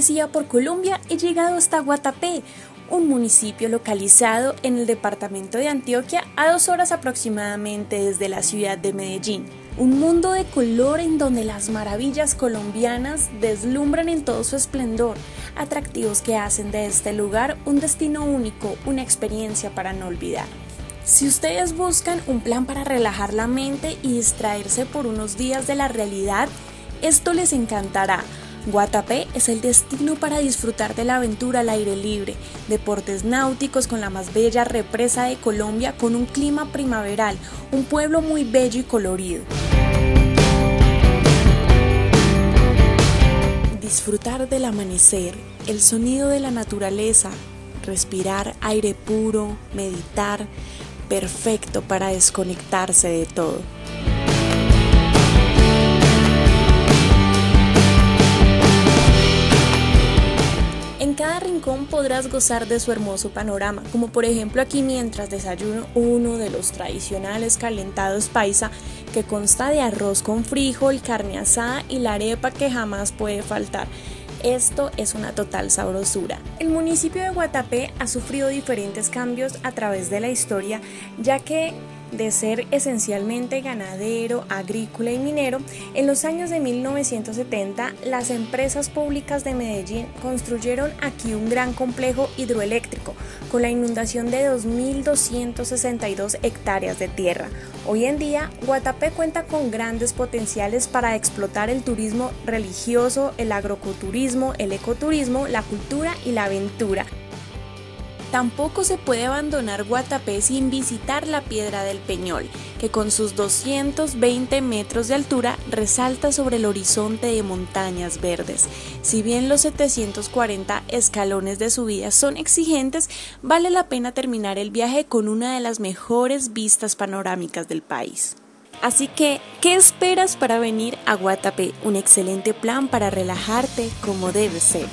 travesía por Colombia he llegado hasta Guatapé, un municipio localizado en el departamento de Antioquia a 2 horas aproximadamente desde la ciudad de Medellín. Un mundo de color en donde las maravillas colombianas deslumbran en todo su esplendor, atractivos que hacen de este lugar un destino único, una experiencia para no olvidar. Si ustedes buscan un plan para relajar la mente y distraerse por unos días de la realidad, esto les encantará. Guatapé es el destino para disfrutar de la aventura al aire libre, deportes náuticos con la más bella represa de Colombia con un clima primaveral, un pueblo muy bello y colorido. Disfrutar del amanecer, el sonido de la naturaleza, respirar aire puro, meditar, perfecto para desconectarse de todo. En cada rincón podrás gozar de su hermoso panorama, como por ejemplo aquí mientras desayuno uno de los tradicionales calentados paisa que consta de arroz con frijol, carne asada y la arepa que jamás puede faltar. Esto es una total sabrosura. El municipio de Guatapé ha sufrido diferentes cambios a través de la historia, ya que de ser esencialmente ganadero, agrícola y minero, en los años de 1970 las empresas públicas de Medellín construyeron aquí un gran complejo hidroeléctrico con la inundación de 2.262 hectáreas de tierra. Hoy en día, Guatapé cuenta con grandes potenciales para explotar el turismo religioso, el agroturismo, el ecoturismo, la cultura y la aventura. Tampoco se puede abandonar Guatapé sin visitar la Piedra del Peñol, que con sus 220 metros de altura resalta sobre el horizonte de montañas verdes. Si bien los 740 escalones de subida son exigentes, vale la pena terminar el viaje con una de las mejores vistas panorámicas del país. Así que, ¿qué esperas para venir a Guatapé? Un excelente plan para relajarte como debe ser.